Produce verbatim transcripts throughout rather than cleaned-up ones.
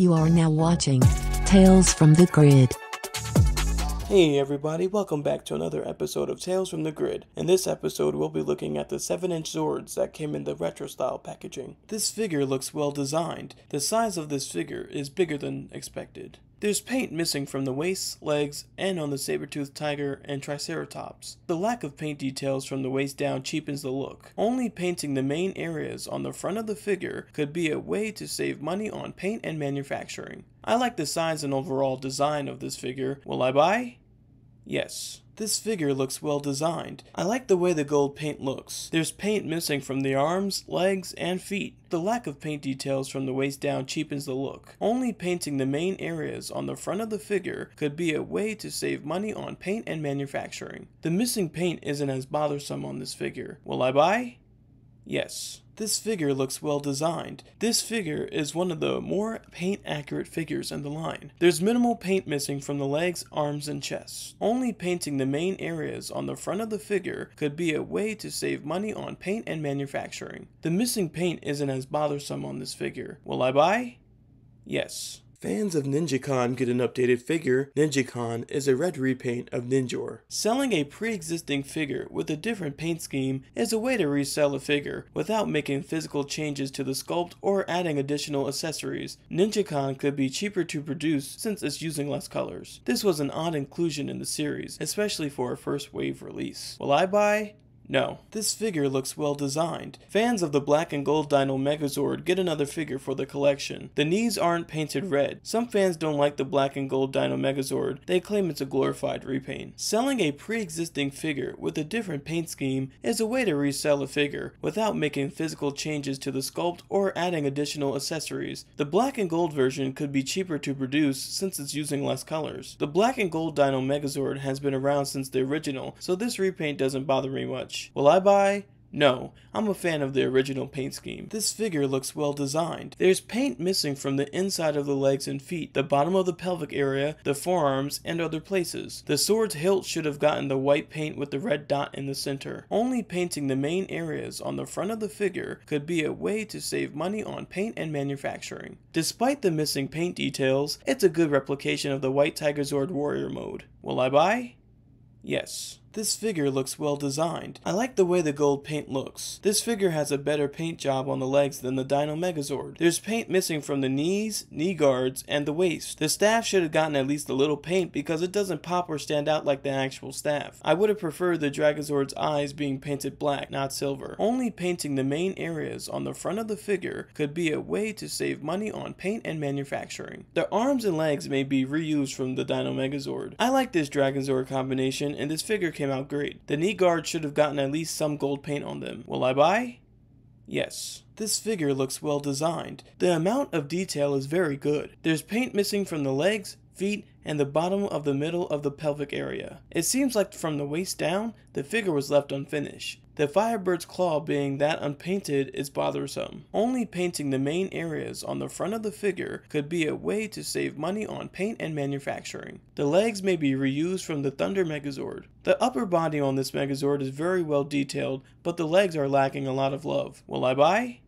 You are now watching Tales from the Grid. Hey everybody, welcome back to another episode of Tales from the Grid. In this episode, we'll be looking at the seven inch Zords that came in the retro-style packaging. This figure looks well designed. The size of this figure is bigger than expected. There's paint missing from the waist, legs, and on the saber-toothed tiger and triceratops. The lack of paint details from the waist down cheapens the look. Only painting the main areas on the front of the figure could be a way to save money on paint and manufacturing. I like the size and overall design of this figure. Will I buy? Yes. This figure looks well designed. I like the way the gold paint looks. There's paint missing from the arms, legs, and feet. The lack of paint details from the waist down cheapens the look. Only painting the main areas on the front of the figure could be a way to save money on paint and manufacturing. The missing paint isn't as bothersome on this figure. Will I buy? Yes. This figure looks well designed. This figure is one of the more paint accurate figures in the line. There's minimal paint missing from the legs, arms, and chest. Only painting the main areas on the front of the figure could be a way to save money on paint and manufacturing. The missing paint isn't as bothersome on this figure. Will I buy? Yes. Fans of Ninjakon get an updated figure. Ninjakon is a red repaint of Ninjor. Selling a pre-existing figure with a different paint scheme is a way to resell a figure without making physical changes to the sculpt or adding additional accessories. Ninjakon could be cheaper to produce since it's using less colors. This was an odd inclusion in the series, especially for a first wave release. Will I buy? No. This figure looks well designed. Fans of the black and gold Dino Megazord get another figure for the collection. The knees aren't painted red. Some fans don't like the black and gold Dino Megazord. They claim it's a glorified repaint. Selling a pre-existing figure with a different paint scheme is a way to resell a figure without making physical changes to the sculpt or adding additional accessories. The black and gold version could be cheaper to produce since it's using less colors. The black and gold Dino Megazord has been around since the original, so this repaint doesn't bother me much. Will I buy? No, I'm a fan of the original paint scheme. This figure looks well designed. There's paint missing from the inside of the legs and feet, the bottom of the pelvic area, the forearms, and other places. The sword's hilt should have gotten the white paint with the red dot in the center. Only painting the main areas on the front of the figure could be a way to save money on paint and manufacturing. Despite the missing paint details, it's a good replication of the White Tigerzord warrior mode. Will I buy? Yes. This figure looks well designed. I like the way the gold paint looks. This figure has a better paint job on the legs than the Dino Megazord. There's paint missing from the knees, knee guards, and the waist. The staff should have gotten at least a little paint because it doesn't pop or stand out like the actual staff. I would have preferred the Dragonzord's eyes being painted black, not silver. Only painting the main areas on the front of the figure could be a way to save money on paint and manufacturing. The arms and legs may be reused from the Dino Megazord. I like this Dragonzord combination, and this figure came out great. The knee guards should have gotten at least some gold paint on them. Will I buy? Yes. This figure looks well designed. The amount of detail is very good. There's paint missing from the legs, feet, and the bottom of the middle of the pelvic area. It seems like from the waist down, the figure was left unfinished. The Firebird's claw being that unpainted is bothersome. Only painting the main areas on the front of the figure could be a way to save money on paint and manufacturing. The legs may be reused from the Thunder Megazord. The upper body on this Megazord is very well detailed, but the legs are lacking a lot of love. Will I buy?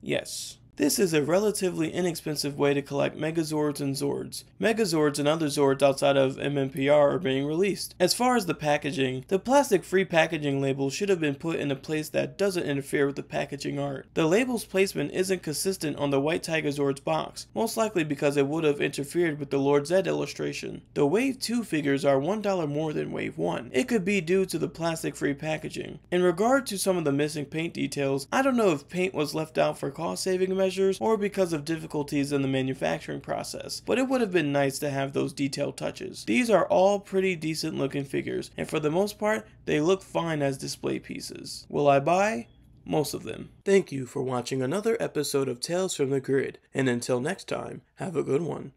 Yes. This is a relatively inexpensive way to collect Megazords and Zords. Megazords and other Zords outside of M M P R are being released. As far as the packaging, the plastic-free packaging label should have been put in a place that doesn't interfere with the packaging art. The label's placement isn't consistent on the White Tigerzord's box, most likely because it would have interfered with the Lord Zedd illustration. The Wave two figures are one dollar more than Wave one. It could be due to the plastic-free packaging. In regard to some of the missing paint details, I don't know if paint was left out for cost-saving measures or because of difficulties in the manufacturing process, but it would have been nice to have those detailed touches. These are all pretty decent looking figures, and for the most part, they look fine as display pieces. Will I buy? Most of them. Thank you for watching another episode of Tales from the Grid, and until next time, have a good one.